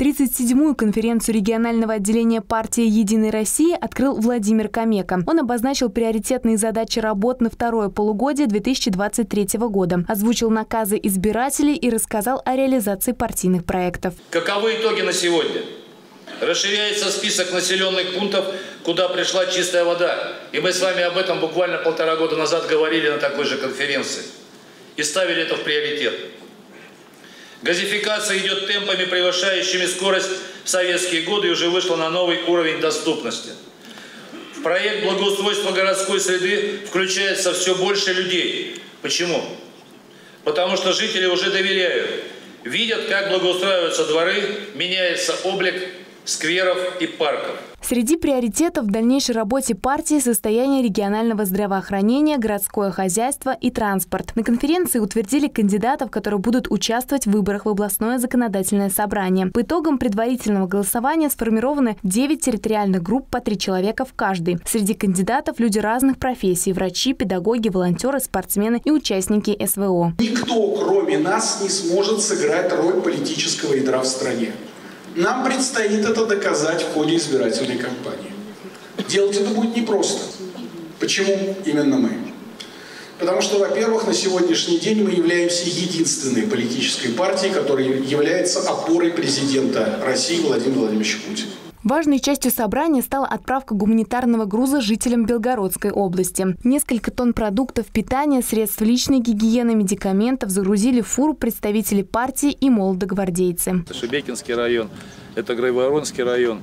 37-ю конференцию регионального отделения партии «Единая Россия» открыл Владимир Комека. Он обозначил приоритетные задачи работ на второе полугодие 2023 года, озвучил наказы избирателей и рассказал о реализации партийных проектов. Каковы итоги на сегодня? Расширяется список населенных пунктов, куда пришла чистая вода. И мы с вами об этом буквально полтора года назад говорили на такой же конференции. И ставили это в приоритет. Газификация идет темпами, превышающими скорость в советские годы, и уже вышла на новый уровень доступности. В проект благоустройства городской среды включается все больше людей. Почему? Потому что жители уже доверяют. Видят, как благоустраиваются дворы, меняется облик скверов и парков. Среди приоритетов в дальнейшей работе партии состояние регионального здравоохранения, городское хозяйство и транспорт. На конференции утвердили кандидатов, которые будут участвовать в выборах в областное законодательное собрание. По итогам предварительного голосования сформированы 9 территориальных групп по 3 человека в каждой. Среди кандидатов люди разных профессий – врачи, педагоги, волонтеры, спортсмены и участники СВО. Никто, кроме нас, не сможет сыграть роль политического ядра в стране. Нам предстоит это доказать в ходе избирательной кампании. Делать это будет непросто. Почему именно мы? Потому что, во-первых, на сегодняшний день мы являемся единственной политической партией, которая является опорой президента России Владимира Владимировича Путина. Важной частью собрания стала отправка гуманитарного груза жителям Белгородской области. Несколько тонн продуктов питания, средств личной гигиены, медикаментов загрузили в фуру представители партии и молодогвардейцы. Шебекинский район, это Грайворонский район.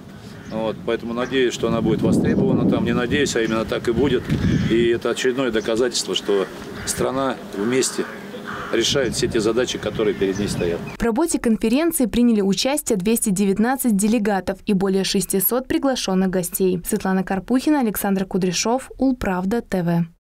Вот, поэтому надеюсь, что она будет востребована там. Не надеюсь, а именно так и будет. И это очередное доказательство, что страна вместе решают все те задачи, которые перед ней стоят. В работе конференции приняли участие 219 делегатов и более 600 приглашенных гостей. Светлана Карпухина, Александр Кудряшов, УлПравда ТВ.